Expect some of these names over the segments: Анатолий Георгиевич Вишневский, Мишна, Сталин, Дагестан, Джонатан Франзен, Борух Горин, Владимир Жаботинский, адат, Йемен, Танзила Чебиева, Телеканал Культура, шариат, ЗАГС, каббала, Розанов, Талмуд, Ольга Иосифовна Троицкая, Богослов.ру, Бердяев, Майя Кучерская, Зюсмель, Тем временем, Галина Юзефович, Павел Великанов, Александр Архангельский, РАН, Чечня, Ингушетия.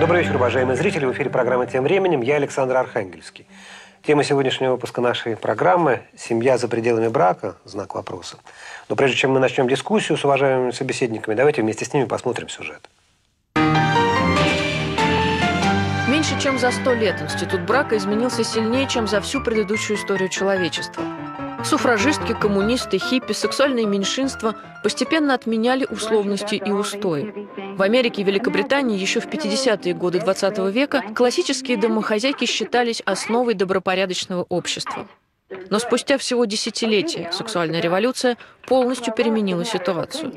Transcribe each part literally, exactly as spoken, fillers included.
Добрый вечер, уважаемые зрители. В эфире программа «Тем временем». Я Александр Архангельский. Тема сегодняшнего выпуска нашей программы – «Семья за пределами брака?» – знак вопроса. Но прежде чем мы начнем дискуссию с уважаемыми собеседниками, давайте вместе с ними посмотрим сюжет. Меньше чем за сто лет институт брака изменился сильнее, чем за всю предыдущую историю человечества. Суфражистки, коммунисты, хиппи, сексуальные меньшинства постепенно отменяли условности и устои. В Америке и Великобритании еще в пятидесятые годы двадцатого века классические домохозяйки считались основой добропорядочного общества. Но спустя всего десятилетия сексуальная революция полностью переменила ситуацию.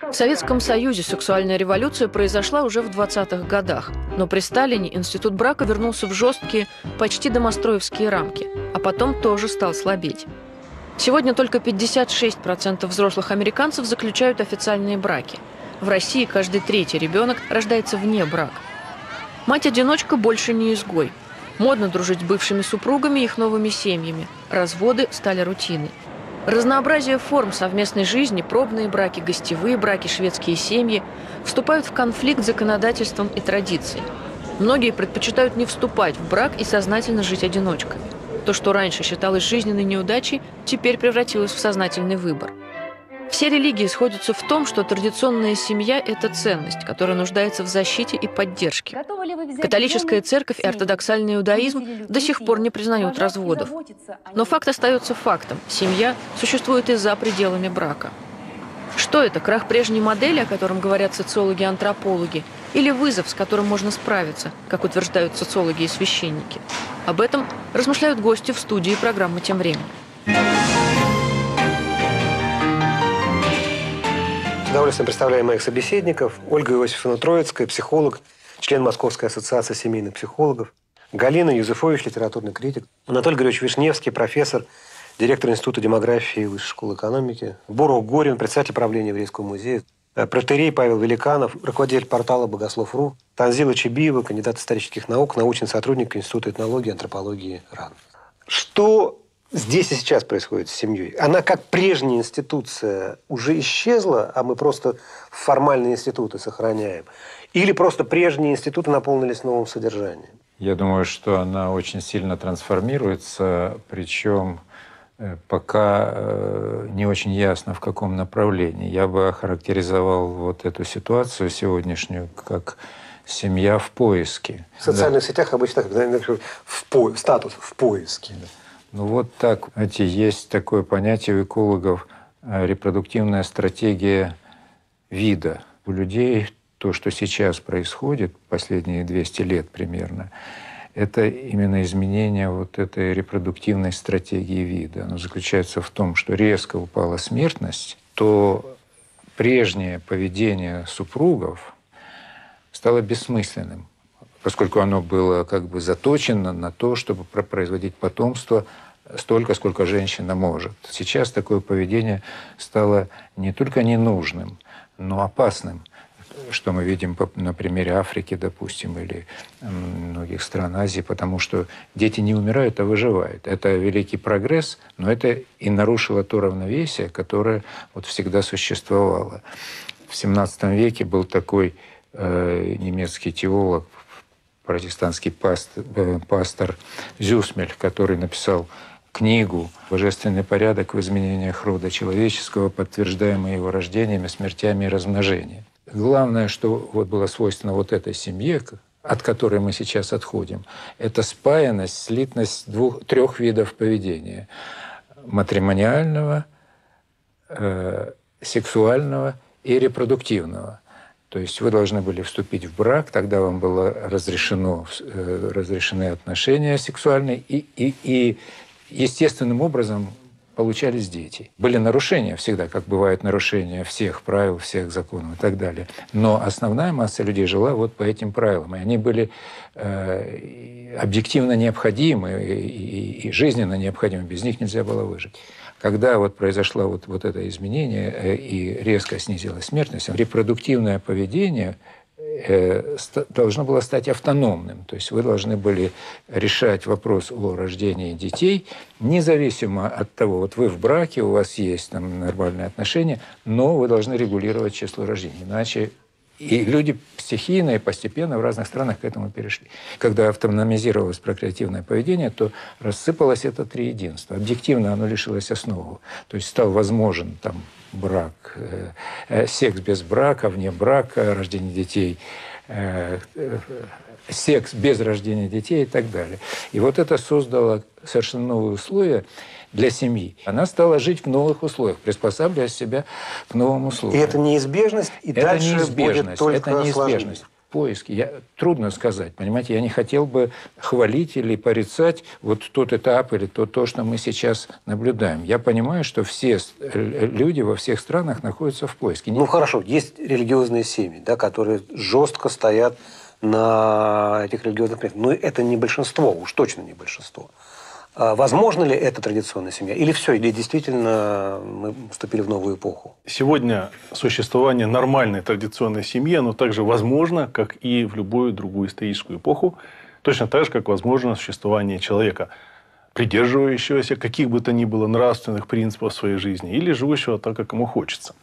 В Советском Союзе сексуальная революция произошла уже в двадцатых годах, но при Сталине институт брака вернулся в жесткие, почти домостроевские рамки, а потом тоже стал слабеть. Сегодня только пятьдесят шесть процентов взрослых американцев заключают официальные браки. В России каждый третий ребенок рождается вне брака. Мать-одиночка больше не изгой. Модно дружить с бывшими супругами и их новыми семьями. Разводы стали рутиной. Разнообразие форм совместной жизни, пробные браки, гостевые браки, шведские семьи вступают в конфликт с законодательством и традицией. Многие предпочитают не вступать в брак и сознательно жить одиночками. То, что раньше считалось жизненной неудачей, теперь превратилось в сознательный выбор. Все религии сходятся в том, что традиционная семья – это ценность, которая нуждается в защите и поддержке. Католическая церковь и ортодоксальный иудаизм до сих пор не признают разводов. Но факт остается фактом – семья существует и за пределами брака. Что это, крах прежней модели, о котором говорят социологи и антропологи, или вызов, с которым можно справиться, как утверждают социологи и священники? Об этом размышляют гости в студии программы «Тем временем». С удовольствием представляю моих собеседников. Ольга Иосифовна Троицкая, психолог, член Московской ассоциации семейных психологов. Галина Юзефович, литературный критик. Анатолий Георгиевич Вишневский, профессор, директор Института демографии и Высшей школы экономики. Борух Горин, председатель правления Еврейского музея. Протоиерей Павел Великанов, руководитель портала «Богослов.ру». Танзила Чебиева, кандидат исторических наук, научный сотрудник Института этнологии и антропологии РАН. Что здесь и сейчас происходит с семьей? Она как прежняя институция уже исчезла, а мы просто формальные институты сохраняем? Или просто прежние институты наполнились новым содержанием? Я думаю, что она очень сильно трансформируется, причем пока не очень ясно, в каком направлении. Я бы охарактеризовал вот эту ситуацию сегодняшнюю как семья в поиске. В социальных да. сетях обычно в по... статус в поиске. Да. Ну вот так. Знаете, есть такое понятие у экологов – репродуктивная стратегия вида. У людей то, что сейчас происходит, последние двести лет примерно, это именно изменение вот этой репродуктивной стратегии вида. Оно заключается в том, что резко упала смертность, то прежнее поведение супругов стало бессмысленным, поскольку оно было как бы заточено на то, чтобы производить потомство столько, сколько женщина может. Сейчас такое поведение стало не только ненужным, но опасным, что мы видим на примере Африки, допустим, или многих стран Азии, потому что дети не умирают, а выживают. Это великий прогресс, но это и нарушило то равновесие, которое вот всегда существовало. В семнадцатом веке был такой э, немецкий теолог, протестантский пастор, пастор Зюсмель, который написал книгу «Божественный порядок в изменениях рода человеческого, подтверждаемый его рождениями, смертями и размножением». Главное, что вот было свойственно вот этой семье, от которой мы сейчас отходим, это спаянность, слитность двух, трех видов поведения – матримониального, э, сексуального и репродуктивного. То есть вы должны были вступить в брак, тогда вам было разрешено, разрешены отношения сексуальные, и, и, и естественным образом получались дети. Были нарушения всегда, как бывают нарушения всех правил, всех законов и так далее. Но основная масса людей жила вот по этим правилам, и они были э, объективно необходимы и, и, и жизненно необходимы, без них нельзя было выжить. Когда вот произошло вот, вот это изменение и резко снизилась смертность, репродуктивное поведение должно было стать автономным. То есть вы должны были решать вопрос о рождении детей, независимо от того, вот вы в браке, у вас есть там нормальные отношения, но вы должны регулировать число рождений, иначе И люди стихийно и постепенно в разных странах к этому перешли. Когда автономизировалось прокреативное поведение, то рассыпалось это триединство. Объективно оно лишилось основы. То есть стал возможен там брак, э, секс без брака, вне брака, рождение детей, э, э, секс без рождения детей и так далее. И вот это создало совершенно новые условия для семьи. Она стала жить в новых условиях, приспосабливая себя к новым условиям. И это неизбежность, и это дальше неизбежность, будет только это неизбежность. Поиски. Я, трудно сказать, понимаете, я не хотел бы хвалить или порицать вот тот этап или то, то, что мы сейчас наблюдаем. Я понимаю, что все люди во всех странах находятся в поиске. Ну, Нет. хорошо, есть религиозные семьи, да, которые жестко стоят на этих религиозных принципах. Но это не большинство, уж точно не большинство. Возможно ли это традиционная семья? Или все, или действительно мы вступили в новую эпоху? Сегодня существование нормальной традиционной семьи, оно также возможно, как и в любую другую историческую эпоху. Точно так же, как возможно существование человека, придерживающегося каких бы то ни было нравственных принципов в своей жизни, или живущего так, как ему хочется.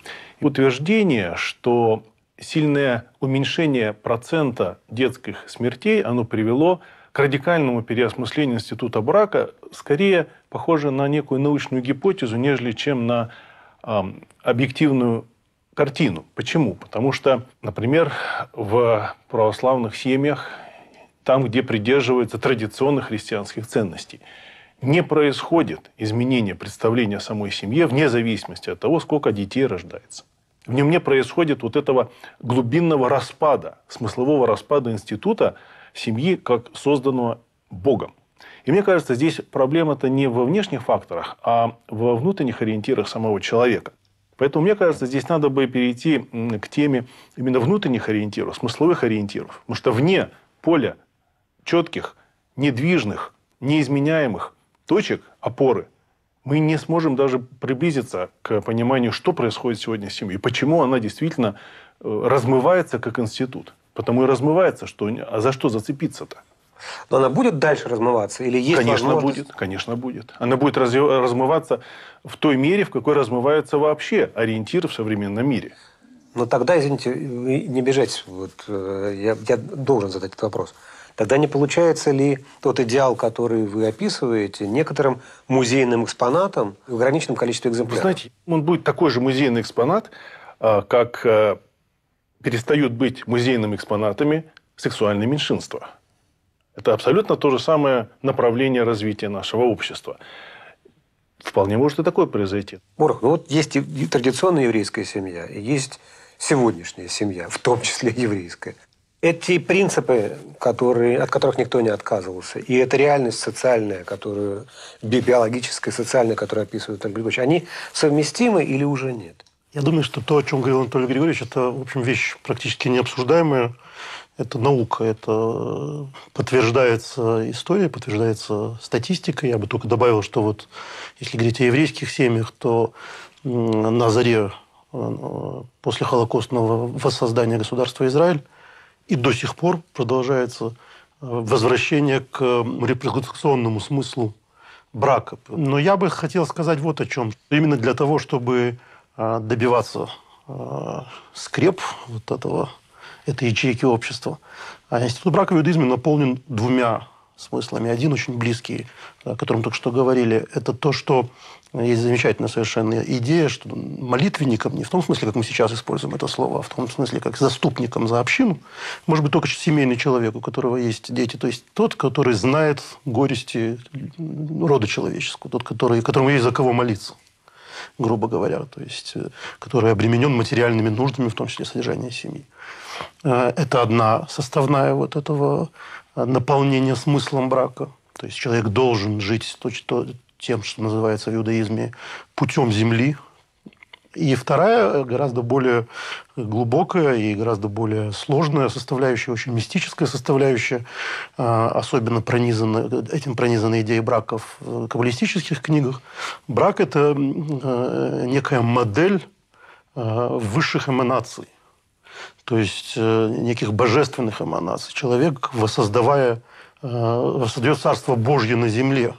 Утверждение, что сильное уменьшение процента детских смертей, оно привело к радикальному переосмыслению института брака, скорее похоже на некую научную гипотезу, нежели чем на э, объективную картину. Почему? Потому что, например, в православных семьях, там, где придерживаются традиционных христианских ценностей, не происходит изменения представления о самой семье вне зависимости от того, сколько детей рождается. В нем не происходит вот этого глубинного распада, смыслового распада института семьи, как созданного Богом. И мне кажется, здесь проблема-то не во внешних факторах, а во внутренних ориентирах самого человека. Поэтому, мне кажется, здесь надо бы перейти к теме именно внутренних ориентиров, смысловых ориентиров. Потому что вне поля четких, недвижных, неизменяемых точек опоры мы не сможем даже приблизиться к пониманию, что происходит сегодня с семьей, почему она действительно размывается как институт. Потому и размывается, что... а за что зацепиться-то? Но она будет дальше размываться? Или есть конечно, возможность... будет, конечно, будет. Она будет размываться в той мере, в какой размываются вообще ориентиры в современном мире. Но тогда, извините, не бежать. Вот, я, я должен задать этот вопрос. Тогда не получается ли тот идеал, который вы описываете, некоторым музейным экспонатом в ограниченном количестве экземпляров? Вы знаете, он будет такой же музейный экспонат, как... перестают быть музейными экспонатами сексуальные меньшинства. Это абсолютно то же самое направление развития нашего общества. Вполне может и такое произойти. Борух, ну вот есть и традиционная еврейская семья, и есть сегодняшняя семья, в том числе еврейская. Эти принципы, которые, от которых никто не отказывался, и эта реальность социальная, которую, биологическая, социальная, которую описывает Анатолий Григорьевич, они совместимы или уже нет? Я думаю, что то, о чем говорил Анатолий Григорьевич, это, в общем, вещь практически необсуждаемая. Это наука, это подтверждается историей, подтверждается статистикой. Я бы только добавил, что вот если говорить о еврейских семьях, то на заре после холокостного воссоздания государства Израиль и до сих пор продолжается возвращение к репродукционному смыслу брака. Но я бы хотел сказать вот о чем. Именно для того, чтобы добиваться скреп вот этого, этой ячейки общества. А институт брака в иудаизме наполнен двумя смыслами. Один очень близкий, о котором только что говорили, это то, что есть замечательная совершенно идея, что молитвенником, не в том смысле, как мы сейчас используем это слово, а в том смысле, как заступником за общину, может быть, только семейный человек, у которого есть дети, то есть тот, который знает горести рода человеческого, тот, который, которому есть за кого молиться, грубо говоря, то есть, который обременен материальными нуждами, в том числе содержание семьи. Это одна составная вот этого наполнения смыслом брака. То есть человек должен жить тем, что называется в иудаизме путем земли. И вторая, гораздо более глубокая и гораздо более сложная составляющая, очень мистическая составляющая, особенно пронизана, этим пронизана идея брака в каббалистических книгах. Брак – это некая модель высших эманаций, то есть неких божественных эманаций. Человек, воссоздавая, воссоздает Царство Божье на земле.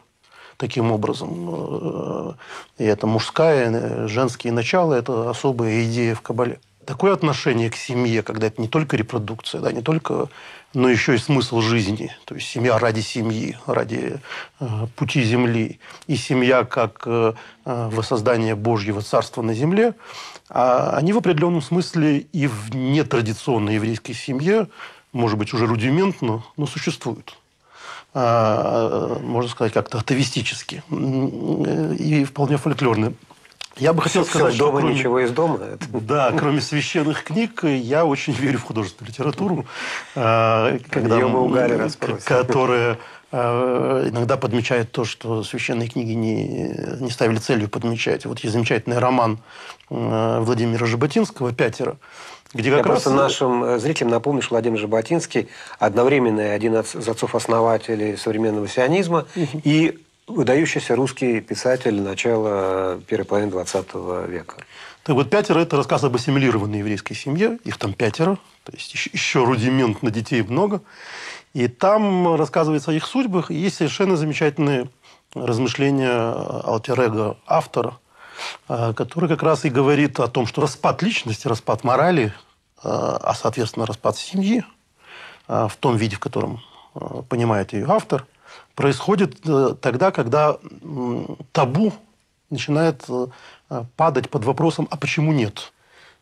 Таким образом, и это мужское, женские начала – это особая идея в каббале. такое отношение к семье, когда это не только репродукция, да, не только, но еще и смысл жизни. То есть семья ради семьи, ради э, пути земли. И семья как э, воссоздание Божьего царства на земле, а они в определенном смысле и в нетрадиционной еврейской семье, может быть, уже рудиментно, но существуют. А, можно сказать, как-то атовистически. И вполне фольклорно. Я бы хотел сказать, что дома, кроме... ничего из дома. Да, кроме священных книг, я очень верю в художественную литературу, которая иногда подмечает то, что священные книги не, не ставили целью подмечать. Вот есть замечательный роман Владимира Жаботинского «Пятеро», где как я раз... просто нашим зрителям напомню, что Владимир Жаботинский одновременно один из отцов-основателей современного сионизма угу. и выдающийся русский писатель начала первой половины двадцатого века. Так вот, «Пятеро» – это рассказ об ассимилированной еврейской семье. Их там пятеро, то есть еще рудимент на детей много. И там рассказывается о их судьбах. И есть совершенно замечательные размышления альтер-эго автора, который как раз и говорит о том, что распад личности, распад морали, а, соответственно, распад семьи в том виде, в котором понимает ее автор, происходит тогда, когда табу начинает падать под вопросом, а почему нет?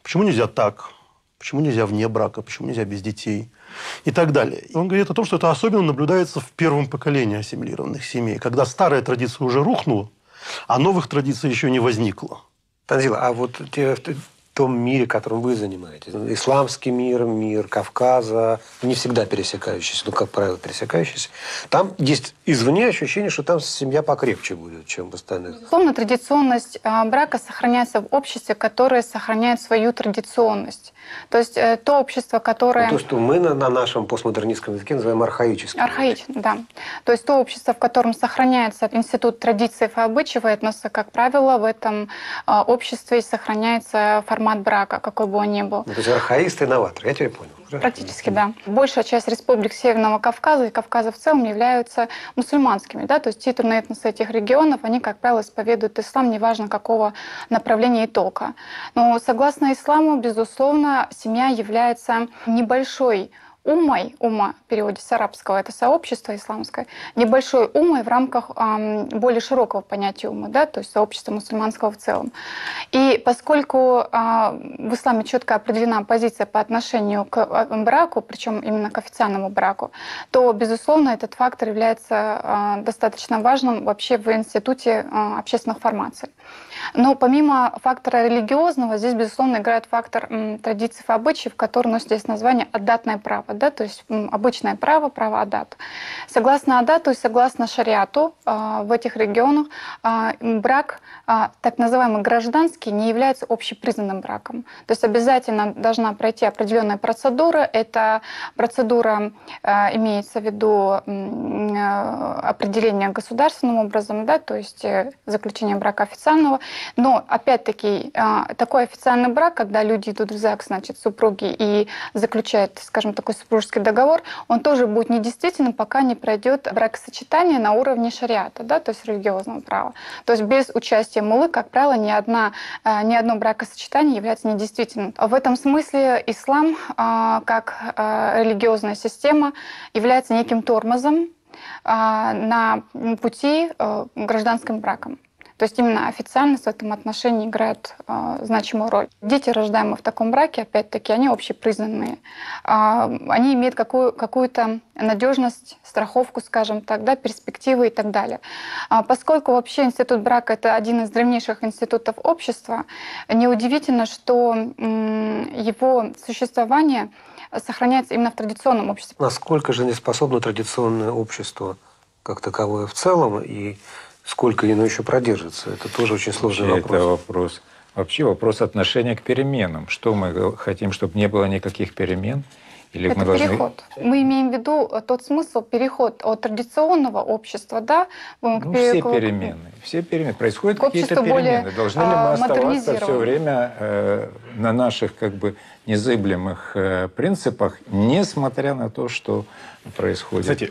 Почему нельзя так? Почему нельзя вне брака? Почему нельзя без детей? И так далее. Он говорит о том, что это особенно наблюдается в первом поколении ассимилированных семей, когда старая традиция уже рухнула, а новых традиций еще не возникло. Танзила, а вот в том мире, которым вы занимаетесь, исламский мир, мир Кавказа, не всегда пересекающийся, но, как правило, пересекающийся, там есть извне ощущение, что там семья покрепче будет, чем в остальных. Безусловно, традиционность брака сохраняется в обществе, которое сохраняет свою традиционность. То есть то общество, которое... То, что мы на, на нашем постмодернистском языке называем архаическим. Архаичным, да. То есть то общество, в котором сохраняется институт традициев и обычаев, но, как правило, в этом обществе сохраняется формат брака, какой бы он ни был. То есть архаисты и новаторы, я тебя понял. Практически, да. Большая часть республик Северного Кавказа и Кавказа в целом являются мусульманскими. Да? То есть титульные этносы этих регионов, они, как правило, исповедуют ислам, неважно какого направления и толка. Но согласно исламу, безусловно, семья является небольшой умой, ума в переводе с арабского, это сообщество исламское, небольшой умой в рамках э, более широкого понятия ума, да, то есть сообщества мусульманского в целом. И поскольку э, в исламе четко определена позиция по отношению к браку, причем именно к официальному браку, то, безусловно, этот фактор является э, достаточно важным вообще в институте э, общественных формаций. Но помимо фактора религиозного, здесь, безусловно, играет фактор э, традиций и обычаев, который носит здесь название «адатное право». Да, то есть обычное право, право адат. Согласно адату и согласно шариату в этих регионах брак, так называемый гражданский, не является общепризнанным браком. То есть обязательно должна пройти определенная процедура. Эта процедура имеется в виду определение государственным образом, да, то есть заключение брака официального. Но опять-таки такой официальный брак, когда люди идут в ЗАГС, значит, супруги, и заключают, скажем, такой супружеский договор, он тоже будет недействительным, пока не пройдет бракосочетание на уровне шариата, да, то есть религиозного права. То есть без участия муллы, как правило, ни, одна, ни одно бракосочетание является недействительным. В этом смысле ислам, как религиозная система, является неким тормозом на пути к гражданским бракам. То есть именно официальность в этом отношении играет э, значимую роль. Дети, рождаемые в таком браке, опять-таки, они общепризнанные. Э, они имеют какую, какую-то надежность, страховку, скажем так, да, перспективы и так далее. Э, поскольку вообще институт брака – это один из древнейших институтов общества, неудивительно, что э, его существование сохраняется именно в традиционном обществе. Насколько же не способно традиционное общество как таковое в целом и сколько оно еще продержится? Это тоже очень сложный вопрос. Это вопрос. Вообще вопрос отношения к переменам. Что мы хотим, чтобы не было никаких перемен? Или это мы должны... переход. Мы имеем в виду тот смысл, переход от традиционного общества, да, ну, к... все перемены. Все перемены. Происходят какие-то перемены. Должны ли мы оставаться все время э, на наших как бы незыблемых э, принципах, несмотря на то, что происходит? Знаете,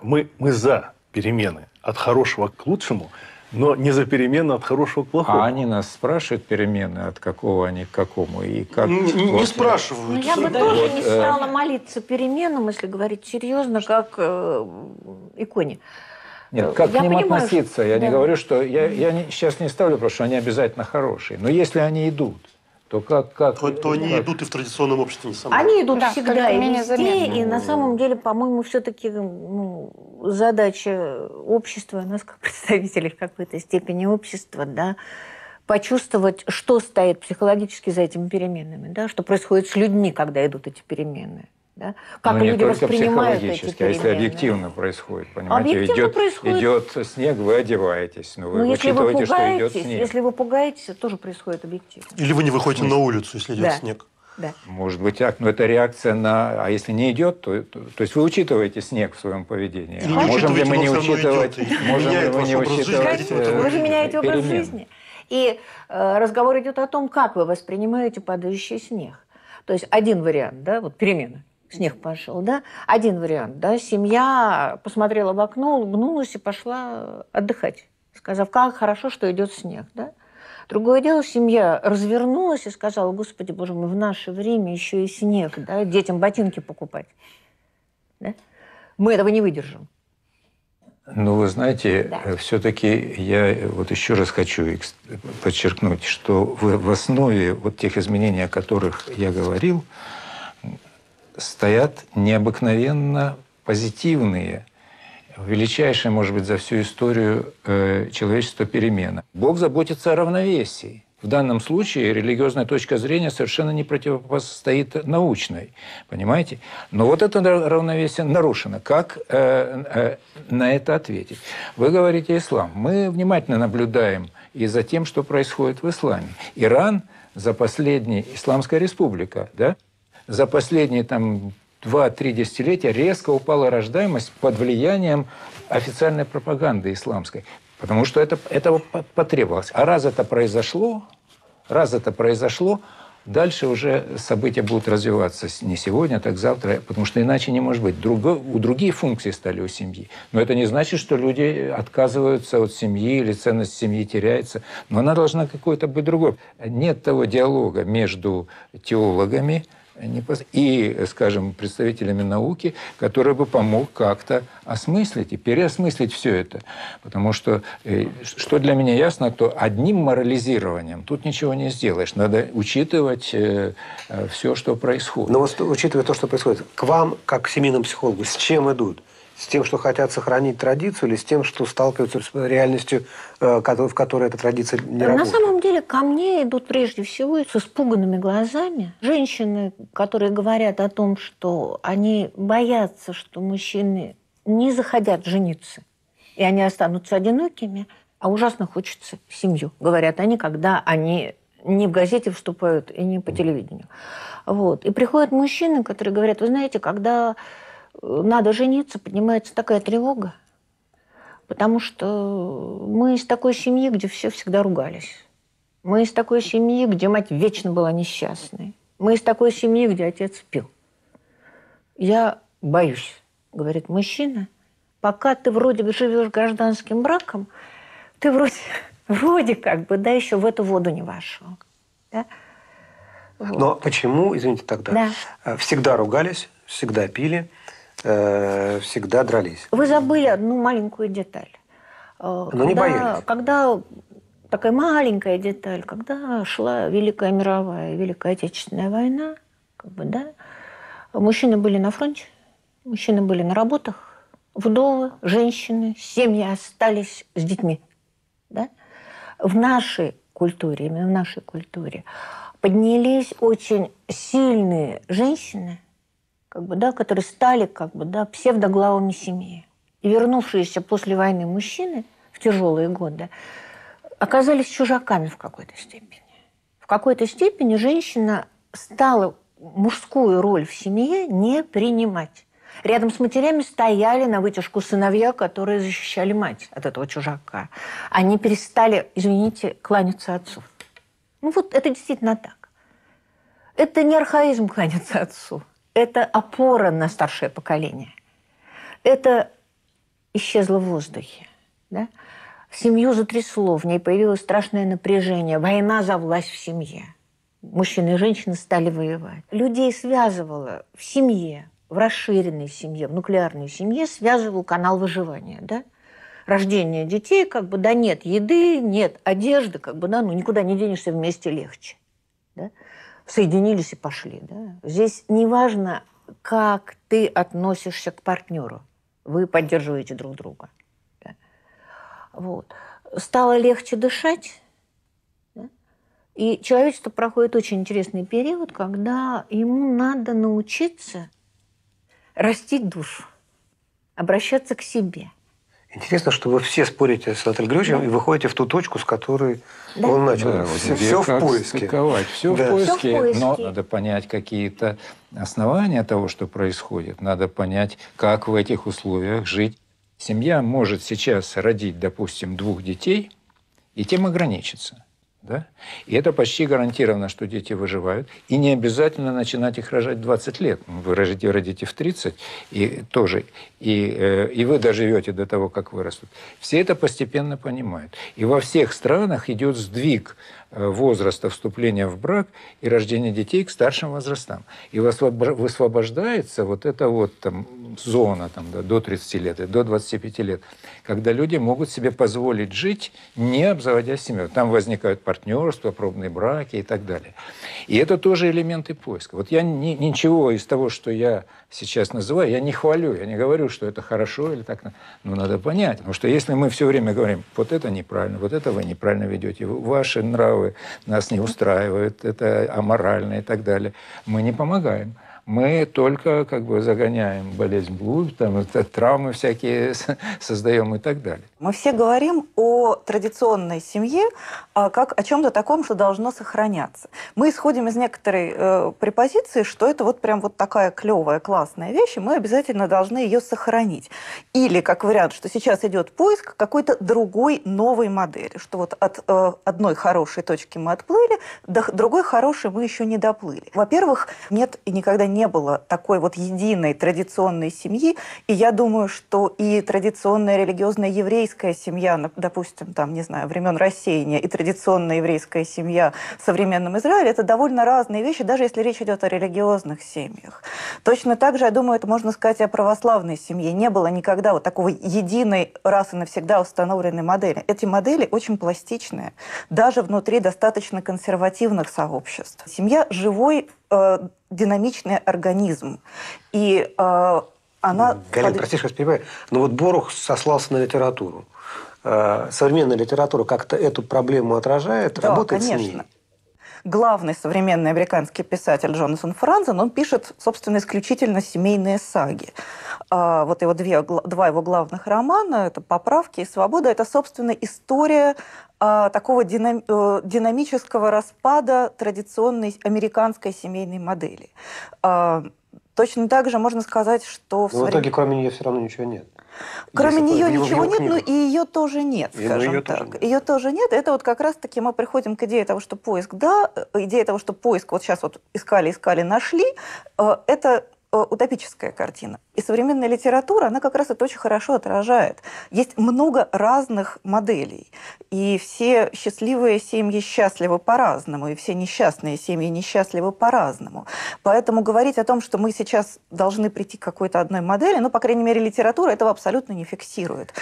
мы, мы за перемены от хорошего к лучшему, Но не за перемены от хорошего к плохому. А они нас спрашивают перемены, от какого они к какому. И как не, не спрашивают. Но я бы да. тоже вот, не стала молиться переменам, если говорить серьезно, как э, иконе. Нет, как я к ним понимаю, относиться? Я да. не говорю, что... Я, я не, сейчас не ставлю, потому что они обязательно хорошие. Но если они идут, то как... как то, то они как? идут и в традиционном обществе. Несомненно. Они идут да, всегда и везде. Заметно. И на самом деле, по-моему, все-таки ну, задача общества, нас как представителей в какой-то степени общества, да, почувствовать, что стоит психологически за этими переменами, да, что происходит с людьми, когда идут эти перемены. Да? Как ну, люди не только воспринимают психологически, а если объективно происходит, понимаете, объективно идет, происходит... идет снег, вы одеваетесь, но вы ну, учитываете, что идет снег. Если вы пугаетесь, это тоже происходит объективно. Или вы не выходите на улицу, если идет да. снег. Да. Может быть, так, но это реакция на... А если не идет, то... То есть вы учитываете снег в своем поведении. А можем ли мы не учитывать... Можем ли мы не учитывать... Вы же меняете образ жизни. И разговор идет о том, как вы воспринимаете падающий снег. То есть один вариант, да, вот перемена. Снег пошел, да? Один вариант, да? Семья посмотрела в окно, улыбнулась и пошла отдыхать, сказав, как хорошо, что идет снег, да? Другое дело, семья развернулась и сказала, господи, боже мой, в наше время еще и снег, да? Детям ботинки покупать, да? Мы этого не выдержим. Ну, вы знаете, да. все-таки я вот еще раз хочу подчеркнуть, что в основе вот тех изменений, о которых я говорил, стоят необыкновенно позитивные, величайшие, может быть, за всю историю э, человечества перемены. Бог заботится о равновесии. В данном случае религиозная точка зрения совершенно не противостоит научной, понимаете? Но вот это равновесие нарушено. Как э, э, на это ответить? Вы говорите ислам. Мы внимательно наблюдаем и за тем, что происходит в исламе. Иран за последней Исламская республика, да? За последние два-три десятилетия резко упала рождаемость под влиянием официальной пропаганды исламской, потому что это, этого потребовалось. А раз это произошло, раз это произошло, дальше уже события будут развиваться не сегодня, так завтра, потому что иначе не может быть. Друго, у другие функции стали у семьи. Но это не значит, что люди отказываются от семьи или ценность семьи теряется. Но она должна какой-то быть другой. Нет того диалога между теологами и, скажем, представителями науки, который бы помог как-то осмыслить и переосмыслить все это. Потому что, что для меня ясно, то одним морализированием тут ничего не сделаешь. Надо учитывать все, что происходит. Но вот учитывая то, что происходит, к вам, как к семейному психологу, с чем идут? С тем, что хотят сохранить традицию, или с тем, что сталкиваются с реальностью, в которой эта традиция не работает? На самом деле ко мне идут прежде всего с испуганными глазами. Женщины, которые говорят о том, что они боятся, что мужчины не захотят жениться, и они останутся одинокими, а ужасно хочется семью, говорят они, когда они... не в газете вступают и не по телевидению. Вот. И приходят мужчины, которые говорят, вы знаете, когда... надо жениться, поднимается такая тревога, потому что мы из такой семьи, где все всегда ругались. Мы из такой семьи, где мать вечно была несчастной. Мы из такой семьи, где отец пил. Я боюсь, говорит мужчина, пока ты вроде бы живешь гражданским браком, ты вроде, вроде как бы, да, еще в эту воду не вошел. Да? Вот. Но почему, извините тогда, да. всегда ругались, всегда пили, всегда дрались. Вы забыли одну маленькую деталь. Но когда, не боялись. Когда такая маленькая деталь, когда шла Великая мировая, Великая Отечественная война, как бы, да, мужчины были на фронте, мужчины были на работах, вдовы, женщины, семьи остались с детьми. Да? В нашей культуре, именно в нашей культуре, поднялись очень сильные женщины, как бы, да, которые стали как бы, да, псевдоглавами семьи. И вернувшиеся после войны мужчины в тяжелые годы оказались чужаками в какой-то степени. В какой-то степени женщина стала мужскую роль в семье не принимать. Рядом с матерями стояли на вытяжку сыновья, которые защищали мать от этого чужака. Они перестали, извините, кланяться отцу. Ну вот это действительно так. Это не архаизм кланяться отцу. Это опора на старшее поколение. Это исчезло в воздухе. Да? Семью затрясло, в ней появилось страшное напряжение. Война за власть в семье. Мужчины и женщины стали воевать. Людей связывало в семье, в расширенной семье, в нуклеарной семье связывал канал выживания, да? Рождение детей, как бы, да нет еды, нет одежды, как бы, да, ну никуда не денешься, вместе легче. Да? Соединились и пошли. Да? Здесь неважно, как ты относишься к партнеру, вы поддерживаете друг друга. Да? Вот. Стало легче дышать, да? И человечество проходит очень интересный период, когда ему надо научиться растить душу, обращаться к себе. Интересно, что вы все спорите с Анатолием Георгиевичем, да, и выходите в ту точку, с которой, да, он начал. Да, все, все, в поиске. Все, да, в поиске. Все в поиске. Но надо понять какие-то основания того, что происходит. Надо понять, как в этих условиях жить. Семья может сейчас родить, допустим, двух детей, и тем ограничиться. Да? И это почти гарантированно, что дети выживают. И не обязательно начинать их рожать в двадцать лет. Вы рожите, родите в тридцать, и тоже. И, и вы доживете до того, как вырастут. Все это постепенно понимают. И во всех странах идет сдвиг возраста вступления в брак и рождения детей к старшим возрастам. И высвобождается вот эта вот там зона там, да, до тридцати лет и до двадцати пяти лет, когда люди могут себе позволить жить, не обзаводясь семьей. Там возникают партнерства, пробные браки и так далее. И это тоже элементы поиска. Вот я ни, ничего из того, что я сейчас называю, я не хвалю, я не говорю, что это хорошо или так. Но надо понять, потому что если мы все время говорим, вот это неправильно, вот это вы неправильно ведете, ваши нравы нас не устраивает, это аморально и так далее. Мы не помогаем. Мы только как бы загоняем болезнь вглубь, там, травмы всякие создаем и так далее. Мы все говорим о традиционной семье как о чем-то таком, что должно сохраняться. Мы исходим из некоторой э, препозиции, что это вот прям вот такая клевая, классная вещь, и мы обязательно должны ее сохранить. Или, как вариант, что сейчас идет поиск какой-то другой новой модели, что вот от э, одной хорошей точки мы отплыли, до другой хорошей мы еще не доплыли. Во-первых, нет и никогда не не было такой вот единой традиционной семьи. И я думаю, что и традиционная религиозная еврейская семья, допустим, там, не знаю, времен рассеяния, и традиционная еврейская семья в современном Израиле — это довольно разные вещи, даже если речь идет о религиозных семьях. Точно так же, я думаю, это можно сказать и о православной семье. Не было никогда вот такого единой раз и навсегда установленной модели. Эти модели очень пластичные, даже внутри достаточно консервативных сообществ. Семья — живой, э, динамичный организм. И э, она... Галина, под... прости, что я перебиваю, но вот Борух сослался на литературу. Э, современная литература как-то эту проблему отражает, да, работает, конечно, с ней. Главный современный американский писатель Джонатан Франзен, он пишет, собственно, исключительно семейные саги. А вот его две, два его главных романа, это «Поправки» и «Свобода», это, собственно, история а, такого динами, динамического распада традиционной американской семейной модели. А, точно так же можно сказать, что... В, современ... в итоге, кроме нее, все равно ничего нет. Кроме нее ничего нет, но и ее тоже нет, скажем так. Ее тоже нет. Это вот как раз-таки мы приходим к идее того, что поиск, да, идея того, что поиск, вот сейчас вот искали, искали, нашли, это утопическая картина. И современная литература, она как раз это очень хорошо отражает. Есть много разных моделей. И все счастливые семьи счастливы по-разному, и все несчастные семьи несчастливы по-разному. Поэтому говорить о том, что мы сейчас должны прийти к какой-то одной модели, ну, по крайней мере, литература этого абсолютно не фиксирует.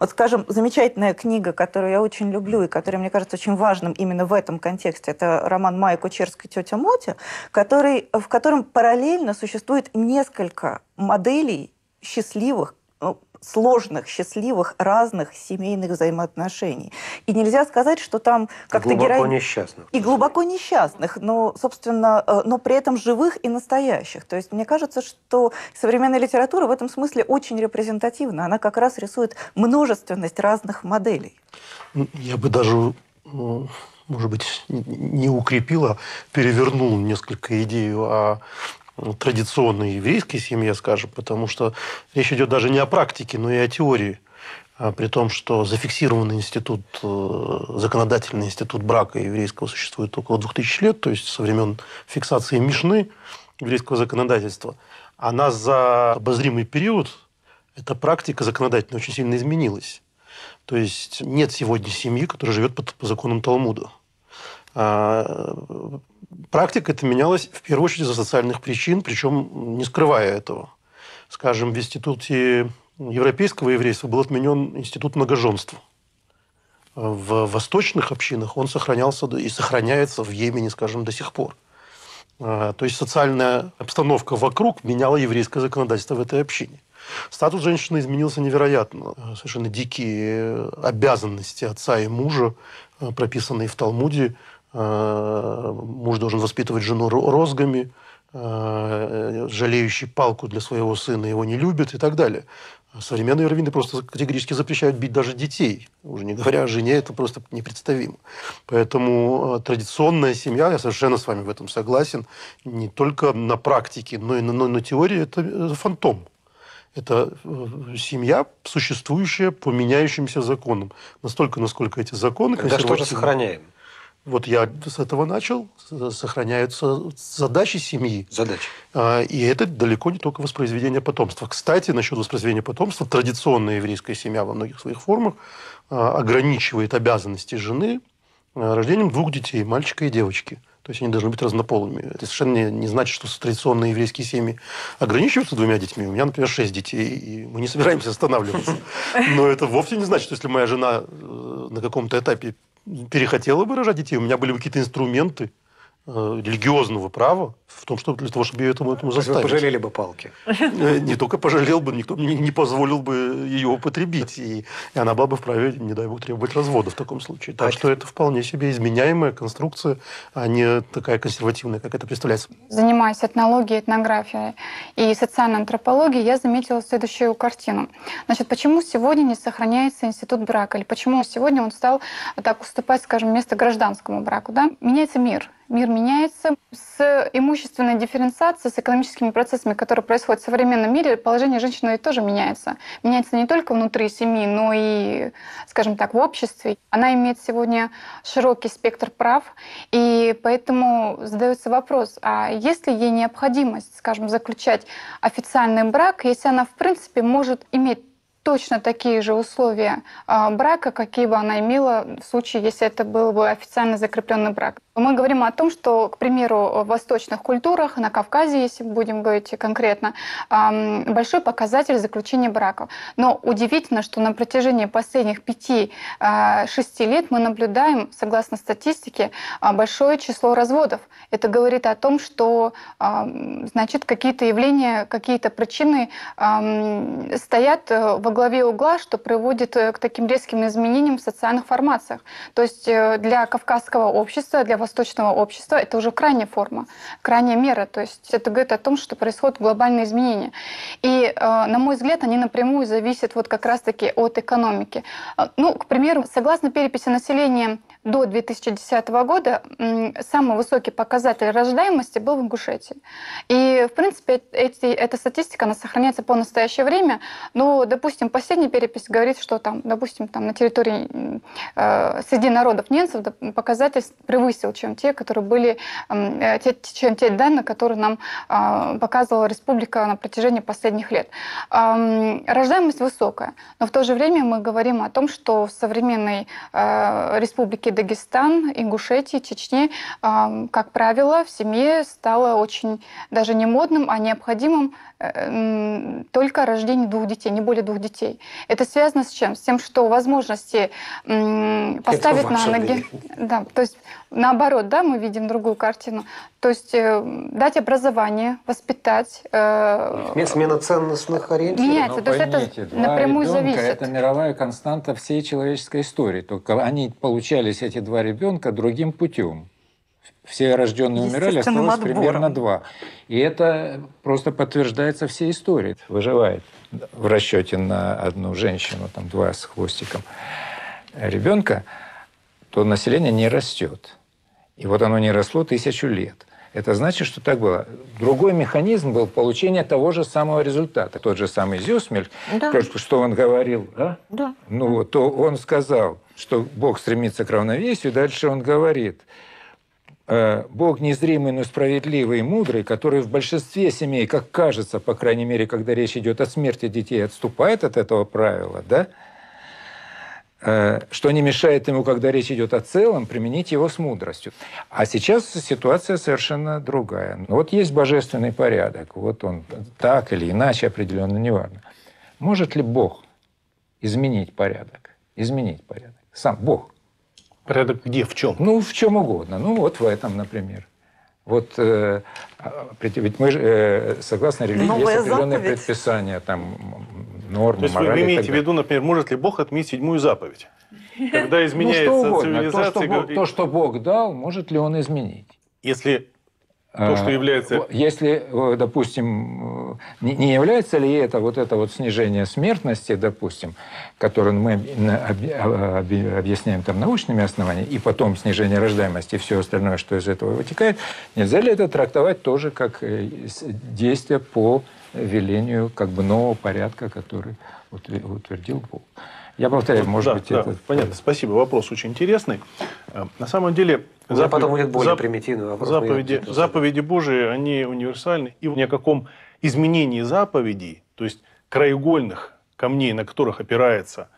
Вот, скажем, замечательная книга, которую я очень люблю и которая, мне кажется, очень важным именно в этом контексте, это роман Майи Кучерской «Тетя Мотя», который, в котором параллельно существует несколько моделей счастливых, сложных, счастливых, разных семейных взаимоотношений. И нельзя сказать, что там как-то герои... И глубоко несчастных. И глубоко несчастных, но, собственно, но при этом живых и настоящих. То есть мне кажется, что современная литература в этом смысле очень репрезентативна. Она как раз рисует множественность разных моделей. Я бы даже, может быть, не укрепила, перевернул несколько идею о... традиционной еврейской семье, скажем, потому что речь идет даже не о практике, но и о теории, при том, что зафиксированный институт, законодательный институт брака еврейского существует около двух тысяч лет, то есть со времен фиксации Мишны еврейского законодательства. Она за обозримый период, эта практика законодательная очень сильно изменилась. То есть нет сегодня семьи, которая живет по, по законам Талмуда. А практика эта менялась в первую очередь из-за социальных причин, причем не скрывая этого. Скажем, в институте европейского еврейства был отменен институт многоженства. В восточных общинах он сохранялся и сохраняется в Йемене, скажем, до сих пор. То есть социальная обстановка вокруг меняла еврейское законодательство в этой общине. Статус женщины изменился невероятно. Совершенно дикие обязанности отца и мужа, прописанные в Талмуде. Муж должен воспитывать жену розгами, жалеющий палку для своего сына его не любит и так далее. Современные раввины просто категорически запрещают бить даже детей. Уже не говоря о жене, это просто непредставимо. Поэтому традиционная семья, я совершенно с вами в этом согласен, не только на практике, но и на, на, на теории, это фантом. Это семья, существующая по меняющимся законам. Настолько, насколько эти законы... Когда что-то сохраняем. Вот я с этого начал. Сохраняются задачи семьи. Задачи. И это далеко не только воспроизведение потомства. Кстати, насчет воспроизведения потомства, традиционная еврейская семья во многих своих формах ограничивает обязанности жены рождением двух детей, мальчика и девочки. То есть они должны быть разнополыми. Это совершенно не значит, что традиционные еврейские семьи ограничиваются двумя детьми. У меня, например, шесть детей, и мы не собираемся останавливаться. Но это вовсе не значит, что если моя жена на каком-то этапе перехотела бы рожать детей, у меня были бы какие-то инструменты религиозного права в том, что для того, чтобы ее этому, этому заставить. Вы пожалели бы палки. Не только пожалел бы, никто не позволил бы ее употребить. И она была бы вправе, не дай бог, требовать развода в таком случае. Так что это вполне себе изменяемая конструкция, а не такая консервативная, как это представляется. Занимаясь этнологией, этнографией и социальной антропологией, я заметила следующую картину. Значит, почему сегодня не сохраняется институт брака? Или почему сегодня он стал так уступать, скажем, место гражданскому браку? Да? Меняется мир. Мир меняется. С имущественной дифференциацией, с экономическими процессами, которые происходят в современном мире, положение женщины тоже меняется. Меняется не только внутри семьи, но и, скажем так, в обществе. Она имеет сегодня широкий спектр прав, и поэтому задается вопрос, а есть ли ей необходимость, скажем, заключать официальный брак, если она, в принципе, может иметь точно такие же условия брака, какие бы она имела в случае, если это был бы официально закрепленный брак. Мы говорим о том, что, к примеру, в восточных культурах, на Кавказе, если будем говорить конкретно, большой показатель заключения браков. Но удивительно, что на протяжении последних пяти-шести лет мы наблюдаем, согласно статистике, большое число разводов. Это говорит о том, что, значит, какие-то явления, какие-то причины стоят в главе угла, что приводит к таким резким изменениям в социальных формациях. То есть для кавказского общества, для восточного общества это уже крайняя форма, крайняя мера. То есть это говорит о том, что происходят глобальные изменения. И, на мой взгляд, они напрямую зависят вот как раз-таки от экономики. Ну, к примеру, согласно переписи населения до две тысячи десятого года самый высокий показатель рождаемости был в Ингушетии. И, в принципе, эти, эта статистика, она сохраняется по настоящее время. Но, допустим, последняя перепись говорит, что там, допустим, там, на территории э, среди народов немцев показатель превысил, чем те, которые были, э, те, чем те данные, которые нам э, показывала республика на протяжении последних лет. Э, рождаемость высокая, но в то же время мы говорим о том, что в современной э, республике Дагестан, Ингушетии, Чечне, э, как правило, в семье стало очень даже не модным, а необходимым э, э, только рождение двух детей, не более двух детей. Это связано с чем? С тем, что возможности м, поставить на ноги... Да, то есть наоборот, да, мы видим другую картину. То есть э, дать образование, воспитать... Э, смена ценностных ориентиров. Меняется. То есть это два напрямую ребенка, зависит. Это мировая константа всей человеческой истории. Только они получались, эти два ребенка, другим путем. Все рожденные умирали, осталось примерно два. И это просто подтверждается всей историей. Выживает в расчете на одну женщину, там два с хвостиком ребенка, то население не растет. И вот оно не росло тысячу лет. Это значит, что так было. Другой механизм был получения того же самого результата. Тот же самый Зюсмель, да. Что он говорил, да? Да. Ну вот, то он сказал, что Бог стремится к равновесию, дальше он говорит... Бог незримый, но справедливый и мудрый, который в большинстве семей, как кажется, по крайней мере, когда речь идет о смерти детей, отступает от этого правила, да? что не мешает ему, когда речь идет о целом, применить его с мудростью. А сейчас ситуация совершенно другая. Вот есть божественный порядок, вот он так или иначе определенно, неважно. Может ли Бог изменить порядок? Изменить порядок. Сам Бог. Порядок где, в чем? Ну, в чем угодно. Ну, вот в этом, например. Вот, э, ведь мы, э, согласно религии, Новая есть определенные заповедь. Предписания, там, нормы, то есть морали, вы имеете в виду, например, может ли Бог отменить седьмую заповедь? Когда изменяется ну, что угодно. Цивилизация... То что, Бог, говорит... то, что Бог дал, может ли Он изменить? Если а, то, что является... Если, допустим, не, не является ли это вот это вот снижение смертности, допустим, которое мы объясняем там научными основаниями, и потом снижение рождаемости и все остальное, что из этого вытекает, нельзя ли это трактовать тоже как действие по... велению как бы нового порядка, который утвердил Бог. Я повторяю, может да, быть, да, это... Понятно, спасибо. Вопрос очень интересный. На самом деле... Запов... потом будет более Зап... примитивный вопрос. Заповеди, заповеди Божии, они универсальны. И ни о каком изменении заповедей, то есть краеугольных камней, на которых опирается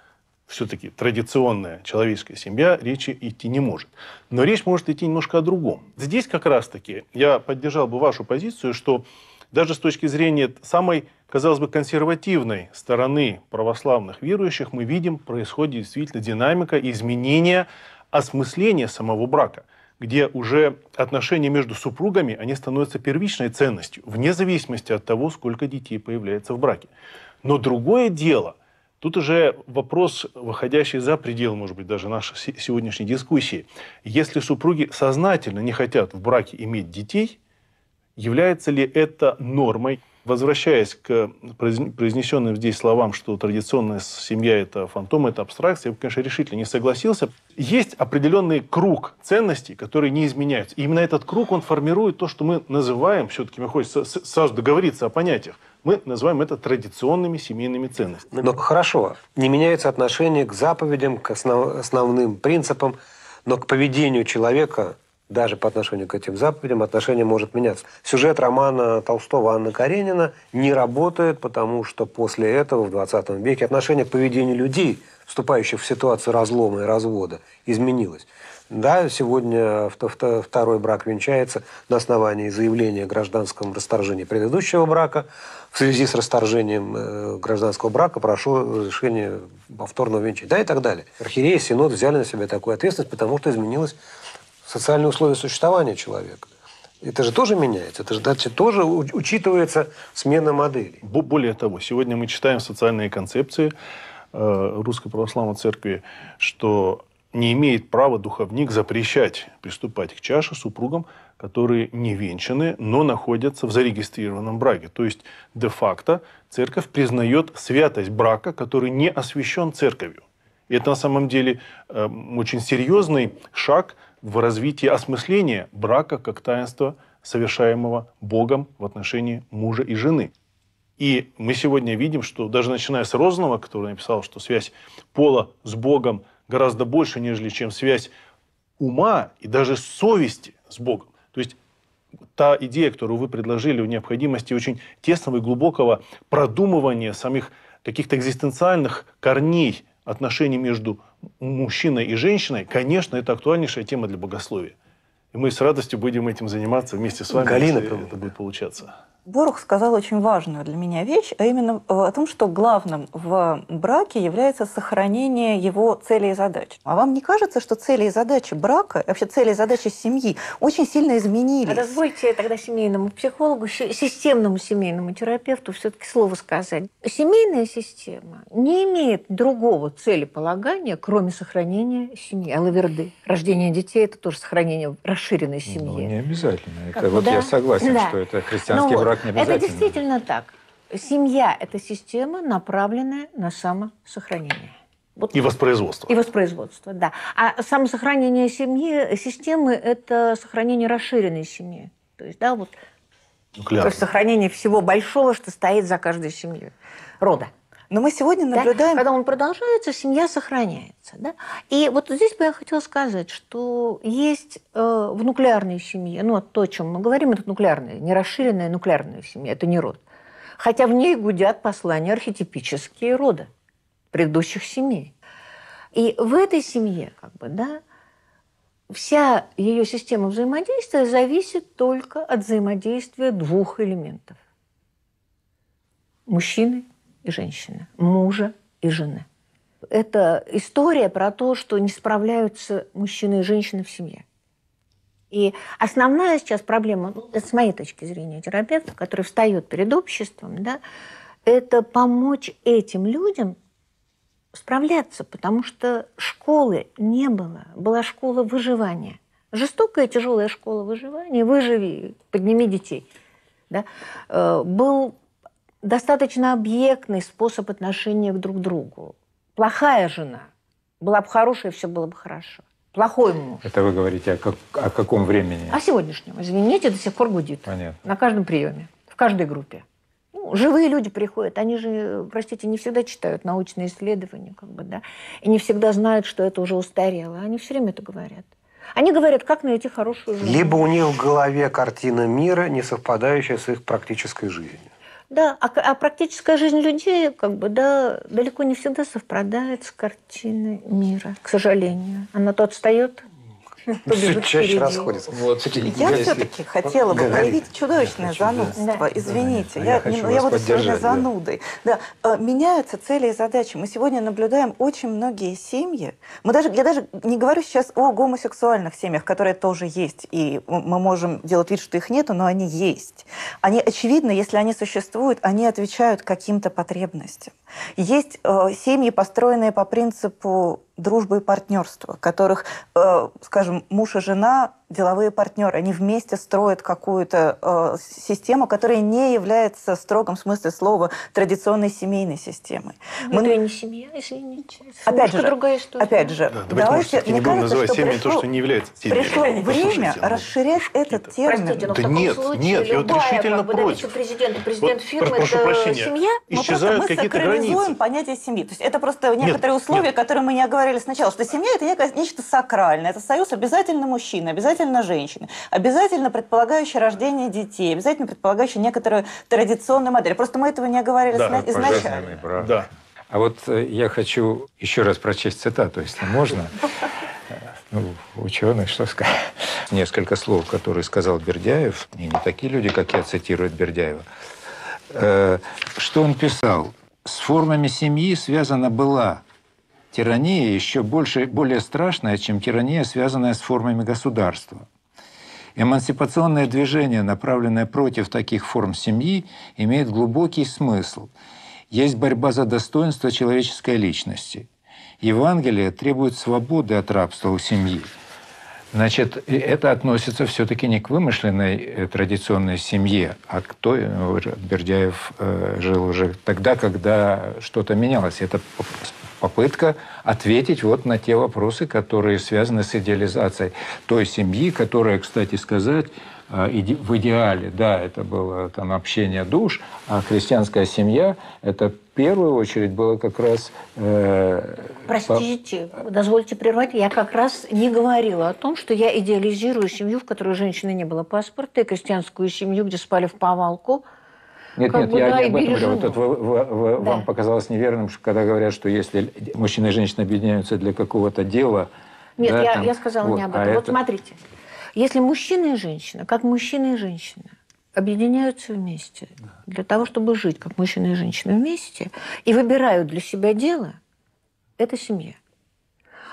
все-таки традиционная человеческая семья, речи идти не может. Но речь может идти немножко о другом. Здесь как раз-таки я поддержал бы вашу позицию, что даже с точки зрения самой, казалось бы, консервативной стороны православных верующих, мы видим, происходит действительно динамика изменения осмысления самого брака, где уже отношения между супругами, они становятся первичной ценностью, вне зависимости от того, сколько детей появляется в браке. Но другое дело, тут уже вопрос, выходящий за пределы, может быть, даже нашей сегодняшней дискуссии. Если супруги сознательно не хотят в браке иметь детей, является ли это нормой? Возвращаясь к произнесенным здесь словам, что традиционная семья – это фантом, это абстракция, я бы, конечно, решительно не согласился. Есть определенный круг ценностей, которые не изменяются. И именно этот круг, он формирует то, что мы называем, все-таки мне хочется сразу договориться о понятиях, мы называем это традиционными семейными ценностями. Но хорошо, не меняются отношения к заповедям, к основ, основным принципам, но к поведению человека – даже по отношению к этим заповедям отношение может меняться. Сюжет романа Толстого «Анна Каренина» не работает, потому что после этого в двадцатом веке отношение к поведению людей, вступающих в ситуацию разлома и развода, изменилось. Да, сегодня второй брак венчается на основании заявления о гражданском расторжении предыдущего брака. В связи с расторжением гражданского брака прошу разрешение повторного венчания, да и так далее. Архиереи, синод взяли на себя такую ответственность, потому что изменилось социальные условия существования человека. Это же тоже меняется, это же значит, тоже учитывается смена моделей. Более того, сегодня мы читаем социальные концепции Русской Православной Церкви, что не имеет права духовник запрещать приступать к чаше супругам, которые не венчаны, но находятся в зарегистрированном браке. То есть, де-факто, церковь признает святость брака, который не освящен церковью. И это на самом деле очень серьезный шаг в развитии осмысления брака как таинства, совершаемого Богом в отношении мужа и жены. И мы сегодня видим, что даже начиная с Розанова, который написал, что связь пола с Богом гораздо больше, нежели чем связь ума и даже совести с Богом. То есть та идея, которую вы предложили, о необходимости очень тесного и глубокого продумывания самих каких-то экзистенциальных корней отношений между мужчиной и женщиной, конечно, это актуальнейшая тема для богословия. И мы с радостью будем этим заниматься вместе с вами, Галина, если это будет получаться. Борух сказал очень важную для меня вещь, а именно о том, что главным в браке является сохранение его целей и задач. А вам не кажется, что цели и задачи брака, вообще цели и задачи семьи очень сильно изменились? Позвольте тогда семейному психологу, системному семейному терапевту все-таки слово сказать. Семейная система не имеет другого целеполагания, кроме сохранения семьи. Алаверды. Рождение детей – это тоже сохранение расширенной семьи. Ну, не обязательно. Это, как, вот да? Я согласен, да. Что это христианский ну, брак. Это действительно так. Семья – это система, направленная на самосохранение. Вот. И воспроизводство. И воспроизводство, да. А самосохранение семьи, системы – это сохранение расширенной семьи. То есть, да, вот... Ну, то есть, сохранение всего большого, что стоит за каждой семьей. Рода. Но мы сегодня наблюдаем... Да? Когда он продолжается, семья сохраняется. Да? И вот здесь бы я хотела сказать, что есть э, в нуклеарной семье, ну, то, о чем мы говорим, это нуклеарная, не расширенная нуклеарная семья, это не род. Хотя в ней гудят послания архетипические рода предыдущих семей. И в этой семье, как бы, да, вся ее система взаимодействия зависит только от взаимодействия двух элементов. Мужчины и женщины, мужа и жены. Это история про то, что не справляются мужчины и женщины в семье. И основная сейчас проблема, с моей точки зрения, терапевта, который встает перед обществом, да, это помочь этим людям справляться, потому что школы не было. Была школа выживания. Жестокая, тяжелая школа выживания. Выживи, подними детей. Да? Был достаточно объектный способ отношения друг к другу. Плохая жена. Была бы хорошая, все было бы хорошо. Плохой муж. Это вы говорите о, как, о каком времени? О сегодняшнем. Извините, до сих пор гудит. Понятно. На каждом приеме, в каждой группе. Ну, живые люди приходят. Они же, простите, не всегда читают научные исследования, как бы, да, и не всегда знают, что это уже устарело. Они все время это говорят. Они говорят, как найти хорошую жизнь. Либо у них в голове картина мира, не совпадающая с их практической жизнью. Да, а, а практическая жизнь людей, как бы, да, далеко не всегда совпадает с картиной мира, к сожалению. Она то отстает, то бежит чаще расходится. Вот. Я все-таки хотела бы проявить чудовищное занудство. Да. Извините, я, я, я, я буду сегодня занудой. Да. Да. Меняются цели и задачи. Мы сегодня наблюдаем очень многие семьи. Мы даже, я даже не говорю сейчас о гомосексуальных семьях, которые тоже есть. И мы можем делать вид, что их нету, но они есть. Они, очевидно, если они существуют, они отвечают каким-то потребностям. Есть э, семьи, построенные по принципу дружбы и партнерства, которых, э, скажем, муж и жена – деловые партнеры. Они вместе строят какую-то э, систему, которая не является в строгом смысле слова традиционной семейной системой. Мы... Это не семья, извините. Опять же, другая история. Опять же, да, давайте, давайте не будем называть семьей то, что не является семьей. Пришло время расширять этот термин. Простите, но да в таком нет, случае нет, я вот решительно как бы, против. Президент, президент вот, фирмы, прошу прощения, семья. Исчезают мы какие-то границы. Мы сакрализуем понятие семьи. То есть это просто некоторые нет, условия, нет. которые мы не оговорили сначала, что семья – это некое, нечто сакральное. Это союз обязательно мужчины, обязательно обязательно женщины, обязательно предполагающие рождение детей, обязательно предполагающие некоторую традиционную модель. Просто мы этого не говорили да, изначально. Да. А вот я хочу еще раз прочесть цитату, если можно. Ну, ученый, что сказать? Несколько слов, которые сказал Бердяев, и не такие люди, как я, цитируют Бердяева. Что он писал? С формами семьи связана была тирания еще больше, более страшная, чем тирания, связанная с формами государства. Эмансипационное движение, направленное против таких форм семьи, имеет глубокий смысл. Есть борьба за достоинство человеческой личности. Евангелие требует свободы от рабства у семьи. Значит, это относится все-таки не к вымышленной традиционной семье, а к той, Бердяев жил уже тогда, когда что-то менялось. Это попытка ответить вот на те вопросы, которые связаны с идеализацией той семьи, которая, кстати сказать, в идеале, да, это было там общение душ, а христианская семья – это в первую очередь было как раз… Э, Простите, по... дозвольте прервать, я как раз не говорила о том, что я идеализирую семью, в которой у женщины не было паспорта, и крестьянскую семью, где спали в повалку. Нет, как нет, бы, я да, не об этом говорю. Вот это вы, вы, вы, да. Вам показалось неверным, когда говорят, что если мужчина и женщина объединяются для какого-то дела… Нет, да, я, там, я сказала вот, не об этом. А вот это... смотрите. Если мужчина и женщина, как мужчина и женщина, объединяются вместе для того, чтобы жить, как мужчина и женщина вместе, и выбирают для себя дело, это семья.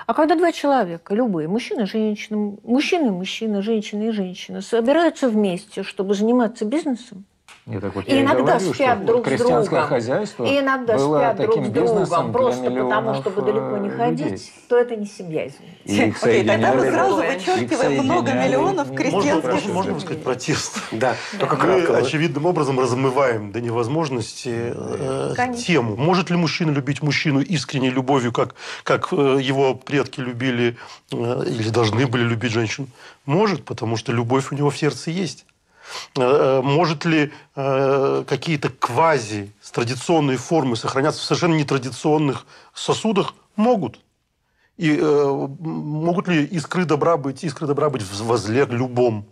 А когда два человека, любые, мужчина и женщина, мужчина и мужчина, женщина и женщина, собираются вместе, чтобы заниматься бизнесом, Нет, так вот и иногда говорю, спят друг с другом, и иногда спят друг с другом просто потому, чтобы далеко не людей. ходить, то это не семья, извините. Окей, тогда мы сразу вычеркиваем много миллионов крестьянских. Можно сказать протест? Да. Только мы очевидным образом размываем до невозможности тему. Может ли мужчина любить мужчину искренней любовью, как его предки любили или должны были любить женщину? Может, потому что любовь у него в сердце есть. Может ли э, какие-то квази, традиционные формы сохраняться в совершенно нетрадиционных сосудах? Могут. И э, могут ли искры добра быть, искры добра быть возле к любому?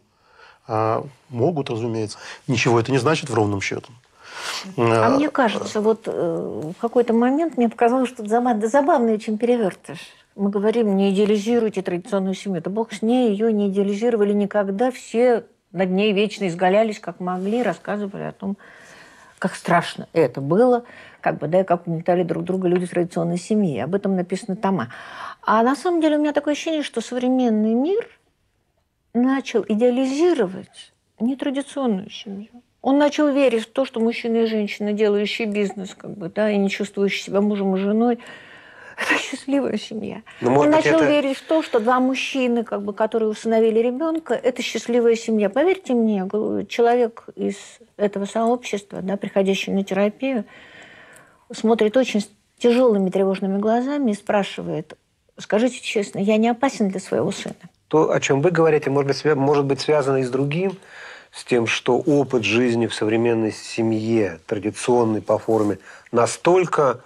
А, могут, разумеется. Ничего это не значит в ровном счете. А, а мне кажется, вот э, в какой-то момент мне показалось, что это забавнее, чем перевертыш. мы говорим, не идеализируйте традиционную семью. Да бог с ней, ее не идеализировали никогда. Все над ней вечно изгалялись, как могли, рассказывали о том, как страшно это было, как бы, да, и как угнетали друг друга люди традиционной семьи. Об этом написаны тома. А на самом деле у меня такое ощущение, что современный мир начал идеализировать нетрадиционную семью. Он начал верить в то, что мужчина и женщина, делающие бизнес, как бы, да, и не чувствующие себя мужем и женой, это счастливая семья. Но, может, он начал это... верить в то, что два мужчины, как бы, которые усыновили ребенка, это счастливая семья. Поверьте мне, человек из этого сообщества, да, приходящий на терапию, смотрит очень тяжелыми тревожными глазами и спрашивает: скажите честно, я не опасен для своего сына? То, о чем вы говорите, может быть связано и с другим, с тем, что опыт жизни в современной семье, традиционной по форме, настолько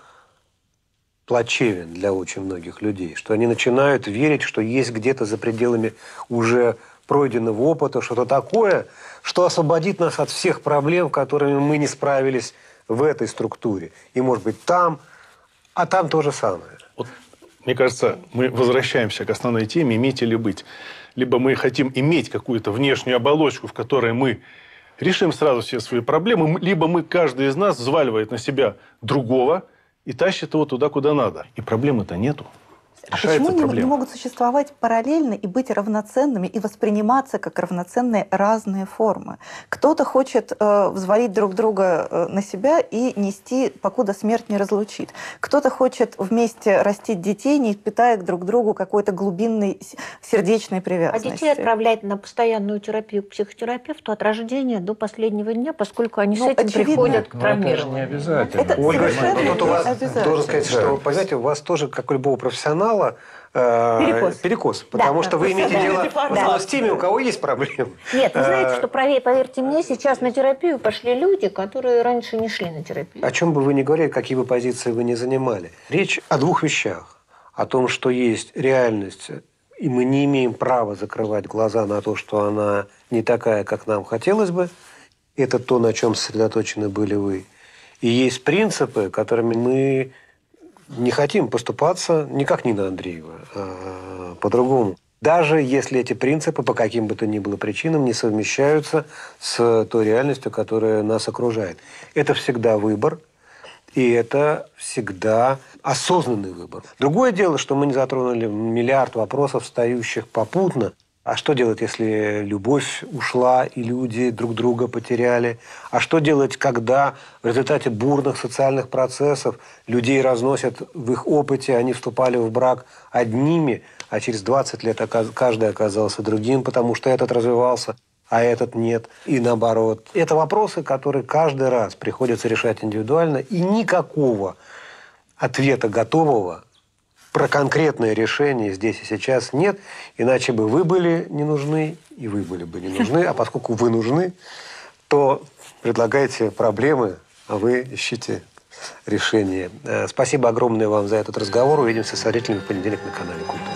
плачевен для очень многих людей, что они начинают верить, что есть где-то за пределами уже пройденного опыта что-то такое, что освободит нас от всех проблем, которыми мы не справились в этой структуре. И, может быть, там, а там то же самое. Вот, мне кажется, мы возвращаемся к основной теме «иметь или быть». Либо мы хотим иметь какую-то внешнюю оболочку, в которой мы решим сразу все свои проблемы, либо мы, каждый из нас, взваливает на себя другого и тащит его туда, куда надо. И проблемы-то нету. А почему они не могут существовать параллельно и быть равноценными, и восприниматься как равноценные разные формы? Кто-то хочет э, взвалить друг друга э, на себя и нести, покуда смерть не разлучит. Кто-то хочет вместе растить детей, не питая друг другу какой-то глубинной сердечной привязанности. А детей отправлять на постоянную терапию к психотерапевту от рождения до последнего дня, поскольку они ну, с этим очевидно. Приходят к травмированию. Это не обязательно. Это Ольга, должен сказать, что, понимаете, у вас тоже, как у любого профессионала, Перекос. перекос, потому да, что вы имеете дело да. с теми, у кого есть проблемы. Нет, вы знаете, что, поверьте мне, сейчас на терапию пошли люди, которые раньше не шли на терапию. О чем бы вы ни говорили, какие бы позиции вы ни занимали. Речь о двух вещах. О том, что есть реальность, и мы не имеем права закрывать глаза на то, что она не такая, как нам хотелось бы. Это то, на чем сосредоточены были вы. И есть принципы, которыми мы... не хотим поступаться никак не на Андреева, а по-другому. Даже если эти принципы по каким бы то ни было причинам не совмещаются с той реальностью, которая нас окружает. Это всегда выбор, и это всегда осознанный выбор. Другое дело, что мы не затронули миллиард вопросов, встающих попутно. А что делать, если любовь ушла, и люди друг друга потеряли? А что делать, когда в результате бурных социальных процессов людей разносят в их опыте, они вступали в брак одними, а через двадцать лет каждый оказался другим, потому что этот развивался, а этот нет, и наоборот. Это вопросы, которые каждый раз приходится решать индивидуально, и никакого ответа готового про конкретное решение здесь и сейчас нет, иначе бы вы были не нужны, и вы были бы не нужны. А поскольку вы нужны, то предлагаете проблемы, а вы ищите решение. Спасибо огромное вам за этот разговор. Увидимся с зрителями в понедельник на канале «Культура».